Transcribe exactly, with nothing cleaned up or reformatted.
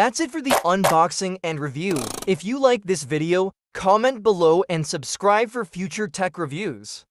That's it for the unboxing and review. If you like this video, comment below and subscribe for future tech reviews.